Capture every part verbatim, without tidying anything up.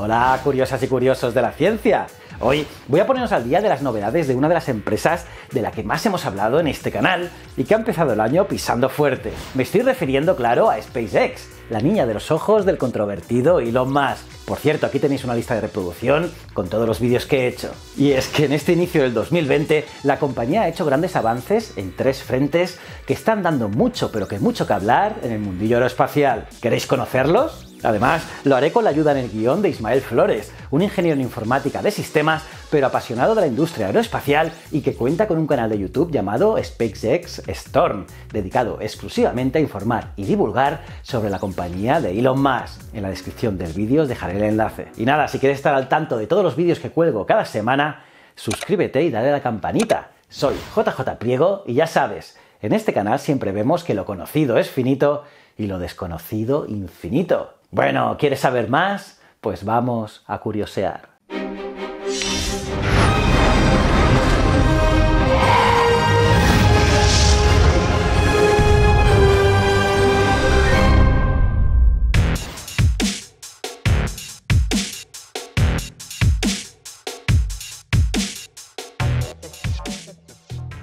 Hola, curiosas y curiosos de la ciencia. Hoy voy a ponernos al día de las novedades de una de las empresas de la que más hemos hablado en este canal y que ha empezado el año pisando fuerte. Me estoy refiriendo, claro, a SpaceX, la niña de los ojos del controvertido Elon Musk. Por cierto, aquí tenéis una lista de reproducción con todos los vídeos que he hecho. Y es que en este inicio del dos mil veinte la compañía ha hecho grandes avances en tres frentes que están dando mucho, pero que mucho que hablar en el mundillo aeroespacial. ¿Queréis conocerlos? Además, lo haré con la ayuda en el guión de Ismael Flores, un ingeniero en informática de sistemas, pero apasionado de la industria aeroespacial y que cuenta con un canal de YouTube llamado SpaceX Storm, dedicado exclusivamente a informar y divulgar sobre la compañía de Elon Musk. En la descripción del vídeo os dejaré el enlace. Y nada, si quieres estar al tanto de todos los vídeos que cuelgo cada semana, suscríbete y dale a la campanita. Soy J J Priego y ya sabes, en este canal siempre vemos que lo conocido es finito y lo desconocido infinito. Bueno, ¿quieres saber más? Pues vamos a curiosear.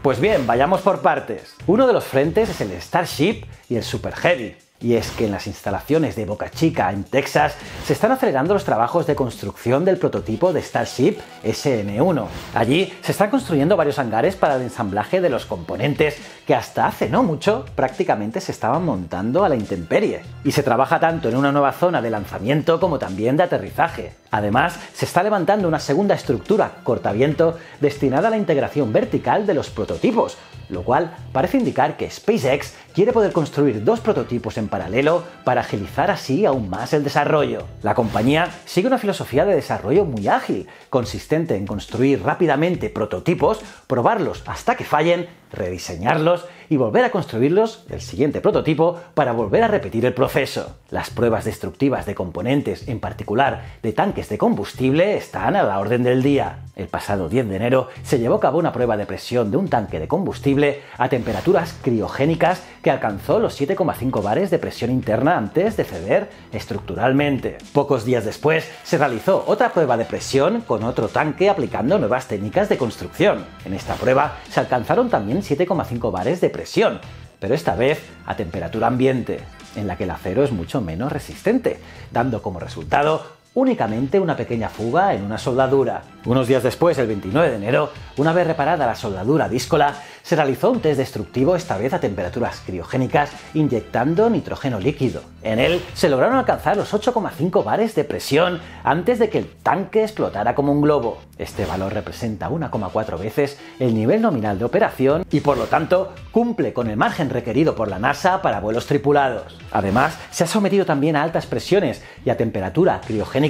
Pues bien, vayamos por partes. Uno de los frentes es el Starship y el Super Heavy. Y es que en las instalaciones de Boca Chica, en Texas, se están acelerando los trabajos de construcción del prototipo de Starship S N uno. Allí se están construyendo varios hangares para el ensamblaje de los componentes que hasta hace no mucho prácticamente se estaban montando a la intemperie. Y se trabaja tanto en una nueva zona de lanzamiento como también de aterrizaje. Además, se está levantando una segunda estructura cortaviento destinada a la integración vertical de los prototipos, lo cual parece indicar que SpaceX quiere poder construir dos prototipos en paralelo para agilizar así aún más el desarrollo. La compañía sigue una filosofía de desarrollo muy ágil, consistente en construir rápidamente prototipos, probarlos hasta que fallen, rediseñarlos y volver a construirlos el siguiente prototipo para volver a repetir el proceso. Las pruebas destructivas de componentes, en particular de tanques de combustible, están a la orden del día. El pasado diez de enero se llevó a cabo una prueba de presión de un tanque de combustible a temperaturas criogénicas que alcanzó los siete coma cinco bares de presión interna antes de ceder estructuralmente. Pocos días después se realizó otra prueba de presión con otro tanque aplicando nuevas técnicas de construcción. En esta prueba se alcanzaron también siete coma cinco bares de presión, pero esta vez a temperatura ambiente, en la que el acero es mucho menos resistente, dando como resultado únicamente una pequeña fuga en una soldadura. Unos días después, el veintinueve de enero, una vez reparada la soldadura díscola, se realizó un test destructivo, esta vez a temperaturas criogénicas, inyectando nitrógeno líquido. En él se lograron alcanzar los ocho coma cinco bares de presión antes de que el tanque explotara como un globo. Este valor representa una coma cuatro veces el nivel nominal de operación y, por lo tanto, cumple con el margen requerido por la NASA para vuelos tripulados. Además, se ha sometido también a altas presiones y a temperatura criogénica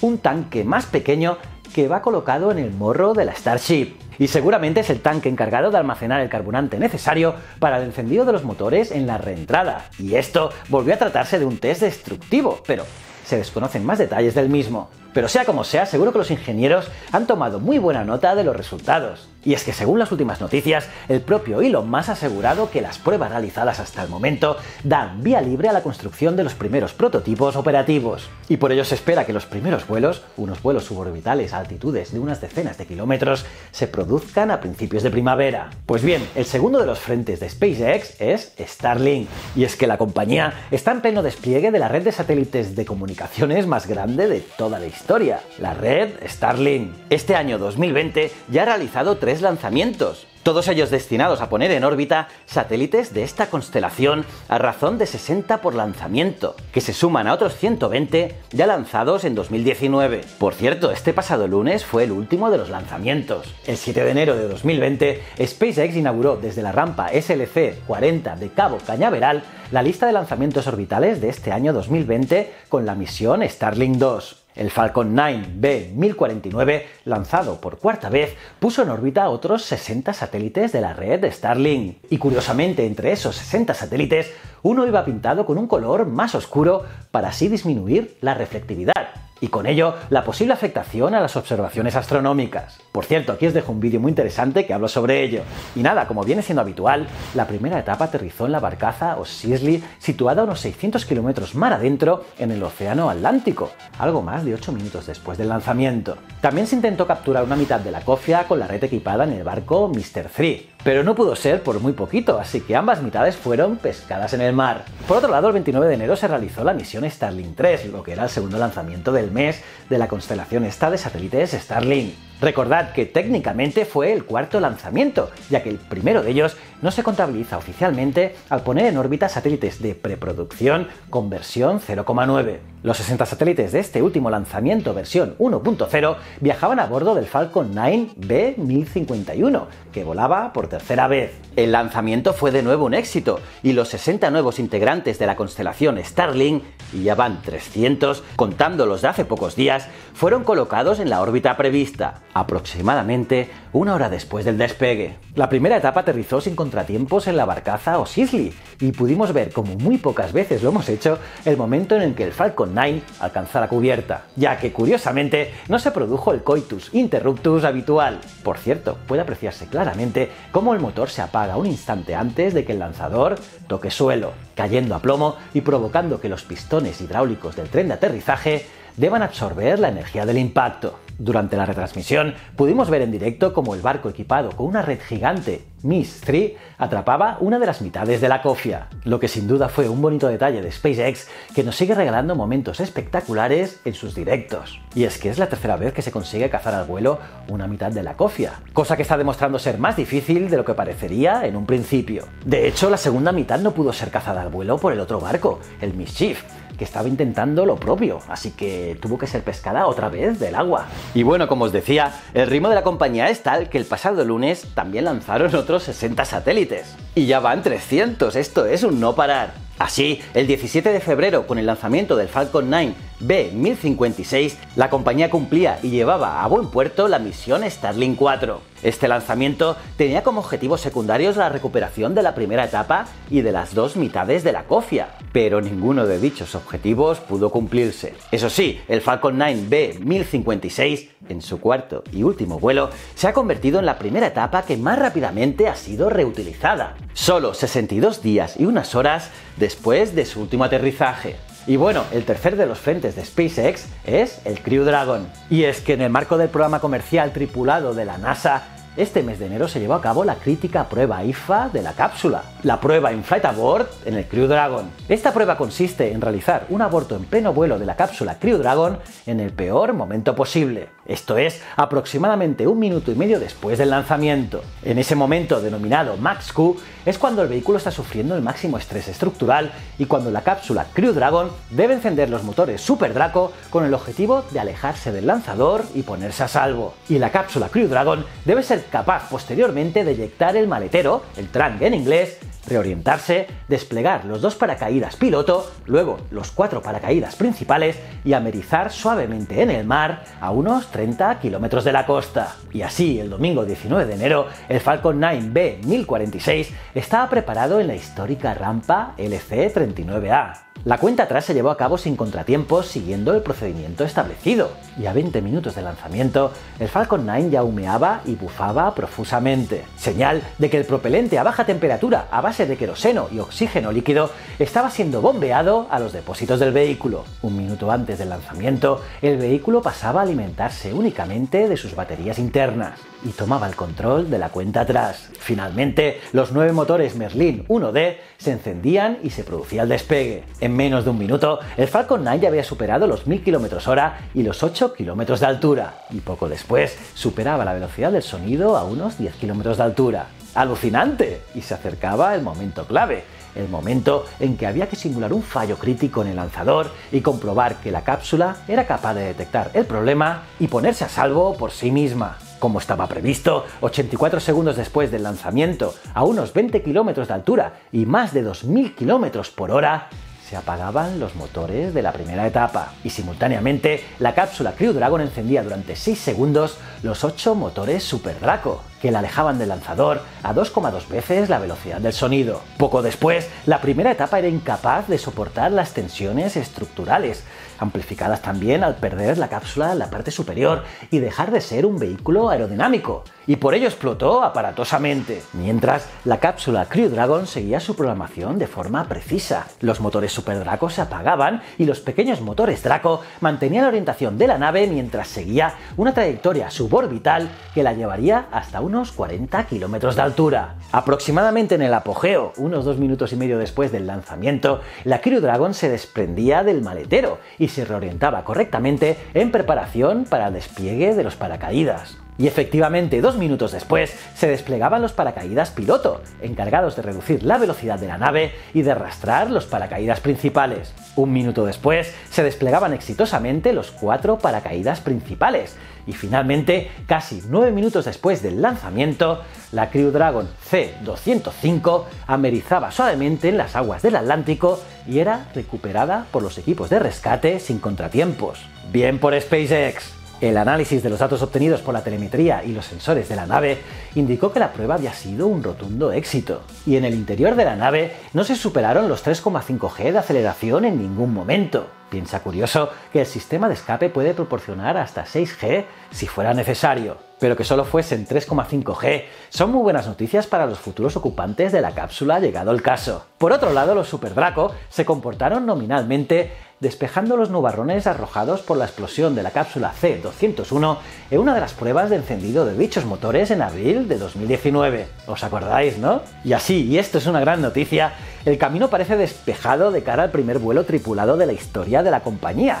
un tanque más pequeño que va colocado en el morro de la Starship. Y seguramente es el tanque encargado de almacenar el carburante necesario para el encendido de los motores en la reentrada. Y esto volvió a tratarse de un test destructivo, pero se desconocen más detalles del mismo. Pero sea como sea, seguro que los ingenieros han tomado muy buena nota de los resultados. Y es que según las últimas noticias, el propio Elon Musk ha asegurado que las pruebas realizadas hasta el momento dan vía libre a la construcción de los primeros prototipos operativos. Y por ello se espera que los primeros vuelos, unos vuelos suborbitales a altitudes de unas decenas de kilómetros, se produzcan a principios de primavera. Pues bien, el segundo de los frentes de SpaceX es Starlink. Y es que la compañía está en pleno despliegue de la red de satélites de comunicaciones más grande de toda la historia. Historia, la red Starlink. Este año dos mil veinte ya ha realizado tres lanzamientos, todos ellos destinados a poner en órbita satélites de esta constelación a razón de sesenta por lanzamiento, que se suman a otros ciento veinte ya lanzados en dos mil diecinueve. Por cierto, este pasado lunes fue el último de los lanzamientos. El siete de enero de dos mil veinte, SpaceX inauguró desde la rampa S L C cuarenta de Cabo Cañaveral la lista de lanzamientos orbitales de este año dos mil veinte con la misión Starlink dos. El Falcon nueve B mil cuarenta y nueve, lanzado por cuarta vez, puso en órbita otros sesenta satélites de la red Starlink. Y curiosamente, entre esos sesenta satélites, uno iba pintado con un color más oscuro para así disminuir la reflectividad. y con ello la posible afectación a las observaciones astronómicas. Por cierto, aquí os dejo un vídeo muy interesante que hablo sobre ello. Y nada, como viene siendo habitual, la primera etapa aterrizó en la barcaza O C I S L Y situada a unos seiscientos kilómetros mar adentro en el océano Atlántico, algo más de ocho minutos después del lanzamiento. También se intentó capturar una mitad de la cofia con la red equipada en el barco mister tres, pero no pudo ser por muy poquito, así que ambas mitades fueron pescadas en el mar. Por otro lado, el veintinueve de enero se realizó la misión Starlink tres, lo que era el segundo lanzamiento del mes de la constelación esta de satélites Starlink. Recordad que técnicamente fue el cuarto lanzamiento, ya que el primero de ellos no se contabiliza oficialmente al poner en órbita satélites de preproducción con versión cero coma nueve. Los sesenta satélites de este último lanzamiento versión uno punto cero viajaban a bordo del Falcon nueve B mil cincuenta y uno, que volaba por tercera vez. El lanzamiento fue de nuevo un éxito, y los sesenta nuevos integrantes de la constelación Starlink, y ya van trescientos, contando los de hace pocos días, fueron colocados en la órbita prevista, aproximadamente una hora después del despegue. La primera etapa aterrizó sin contratiempos en la barcaza O C I S L Y y pudimos ver, como muy pocas veces lo hemos hecho, el momento en el que el Falcon nueve alcanza la cubierta, ya que curiosamente no se produjo el coitus interruptus habitual. Por cierto, puede apreciarse claramente cómo el motor se apaga un instante antes de que el lanzador toque suelo, cayendo a plomo y provocando que los pistones hidráulicos del tren de aterrizaje deban absorber la energía del impacto. Durante la retransmisión pudimos ver en directo cómo el barco equipado con una red gigante Miss tres atrapaba una de las mitades de la cofia, lo que sin duda fue un bonito detalle de SpaceX que nos sigue regalando momentos espectaculares en sus directos. Y es que es la tercera vez que se consigue cazar al vuelo una mitad de la cofia, cosa que está demostrando ser más difícil de lo que parecería en un principio. De hecho, la segunda mitad no pudo ser cazada al vuelo por el otro barco, el Miss Chief, que estaba intentando lo propio, así que tuvo que ser pescada otra vez del agua. Y bueno, como os decía, el ritmo de la compañía es tal que el pasado lunes también lanzaron otros sesenta satélites. Y ya van trescientos, esto es un no parar. Así, el diecisiete de febrero, con el lanzamiento del Falcon nueve B mil cincuenta y seis, la compañía cumplía y llevaba a buen puerto la misión Starlink cuatro. Este lanzamiento tenía como objetivos secundarios la recuperación de la primera etapa y de las dos mitades de la cofia, pero ninguno de dichos objetivos pudo cumplirse. Eso sí, el Falcon nueve B mil cincuenta y seis, en su cuarto y último vuelo, se ha convertido en la primera etapa que más rápidamente ha sido reutilizada, solo sesenta y dos días y unas horas después de su último aterrizaje. Y bueno, el tercer de los frentes de SpaceX es el Crew Dragon. Y es que en el marco del programa comercial tripulado de la NASA, este mes de enero se llevó a cabo la crítica prueba I F A de la cápsula, la prueba in flight abort en el Crew Dragon. Esta prueba consiste en realizar un aborto en pleno vuelo de la cápsula Crew Dragon en el peor momento posible, esto es, aproximadamente un minuto y medio después del lanzamiento. En ese momento, denominado Max Q, es cuando el vehículo está sufriendo el máximo estrés estructural y cuando la cápsula Crew Dragon debe encender los motores Super Draco con el objetivo de alejarse del lanzador y ponerse a salvo. Y la cápsula Crew Dragon debe ser capaz posteriormente de eyectar el maletero, el trunk en inglés, reorientarse, desplegar los dos paracaídas piloto, luego los cuatro paracaídas principales y amerizar suavemente en el mar a unos treinta kilómetros de la costa. Y así, el domingo diecinueve de enero, el Falcon nueve B mil cuarenta y seis estaba preparado en la histórica rampa L C treinta y nueve A. La cuenta atrás se llevó a cabo sin contratiempos siguiendo el procedimiento establecido, y a veinte minutos de lanzamiento, el Falcon nueve ya humeaba y bufaba profusamente, señal de que el propelente a baja temperatura a base de queroseno y oxígeno líquido estaba siendo bombeado a los depósitos del vehículo. Un minuto antes del lanzamiento, el vehículo pasaba a alimentarse únicamente de sus baterías internas y tomaba el control de la cuenta atrás. Finalmente, los nueve motores Merlin uno D se encendían y se producía el despegue. En menos de un minuto, el Falcon nueve ya había superado los mil kilómetros hora y los ocho kilómetros de altura, y poco después superaba la velocidad del sonido a unos diez kilómetros de altura. ¡Alucinante! Y se acercaba el momento clave, el momento en que había que simular un fallo crítico en el lanzador y comprobar que la cápsula era capaz de detectar el problema y ponerse a salvo por sí misma. Como estaba previsto, ochenta y cuatro segundos después del lanzamiento, a unos veinte kilómetros de altura y más de dos mil kilómetros por hora, se apagaban los motores de la primera etapa y simultáneamente la cápsula Crew Dragon encendía durante seis segundos los ocho motores Super Draco. que la alejaban del lanzador a dos coma dos veces la velocidad del sonido. Poco después, la primera etapa era incapaz de soportar las tensiones estructurales, amplificadas también al perder la cápsula en la parte superior y dejar de ser un vehículo aerodinámico, y por ello explotó aparatosamente. Mientras, la cápsula Crew Dragon seguía su programación de forma precisa. Los motores Super Draco se apagaban y los pequeños motores Draco mantenían la orientación de la nave mientras seguía una trayectoria suborbital que la llevaría hasta unos cuarenta kilómetros de altura. Aproximadamente en el apogeo, unos dos minutos y medio después del lanzamiento, la Crew Dragon se desprendía del maletero y se reorientaba correctamente en preparación para el despliegue de los paracaídas. Y efectivamente, dos minutos después, se desplegaban los paracaídas piloto, encargados de reducir la velocidad de la nave y de arrastrar los paracaídas principales. Un minuto después, se desplegaban exitosamente los cuatro paracaídas principales. Y finalmente, casi nueve minutos después del lanzamiento, la Crew Dragon C doscientos cinco amerizaba suavemente en las aguas del Atlántico y era recuperada por los equipos de rescate sin contratiempos. Bien por SpaceX. El análisis de los datos obtenidos por la telemetría y los sensores de la nave indicó que la prueba había sido un rotundo éxito. Y en el interior de la nave no se superaron los tres coma cinco G de aceleración en ningún momento. Piensa curioso que el sistema de escape puede proporcionar hasta seis G si fuera necesario. Pero que solo fuesen tres coma cinco G son muy buenas noticias para los futuros ocupantes de la cápsula llegado el caso. Por otro lado, los Super Draco se comportaron nominalmente despejando los nubarrones arrojados por la explosión de la cápsula C doscientos uno en una de las pruebas de encendido de dichos motores en abril de dos mil diecinueve. ¿Os acordáis, no? Y así, y esto es una gran noticia, el camino parece despejado de cara al primer vuelo tripulado de la historia de la compañía,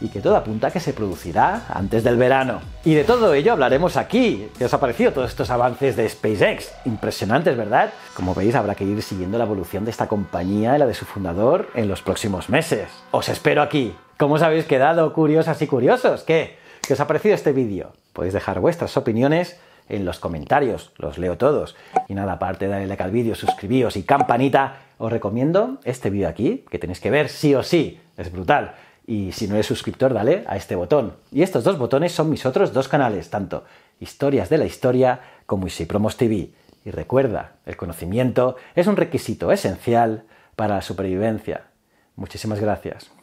y que todo apunta a que se producirá antes del verano. Y de todo ello hablaremos aquí. ¿Qué os ha parecido todos estos avances de SpaceX? Impresionantes, ¿verdad? Como veis, habrá que ir siguiendo la evolución de esta compañía y la de su fundador en los próximos meses. Os espero aquí. ¿Cómo os habéis quedado, curiosas y curiosos? ¿Qué? ¿Qué os ha parecido este vídeo? Podéis dejar vuestras opiniones en los comentarios, los leo todos. Y nada, aparte de darle like al vídeo, suscribíos y campanita, os recomiendo este vídeo aquí, que tenéis que ver sí o sí, es brutal. Y si no eres suscriptor, dale a este botón. Y estos dos botones son mis otros dos canales, tanto Historias de la Historia como Easy Promos T V. Y recuerda, el conocimiento es un requisito esencial para la supervivencia. Muchísimas gracias.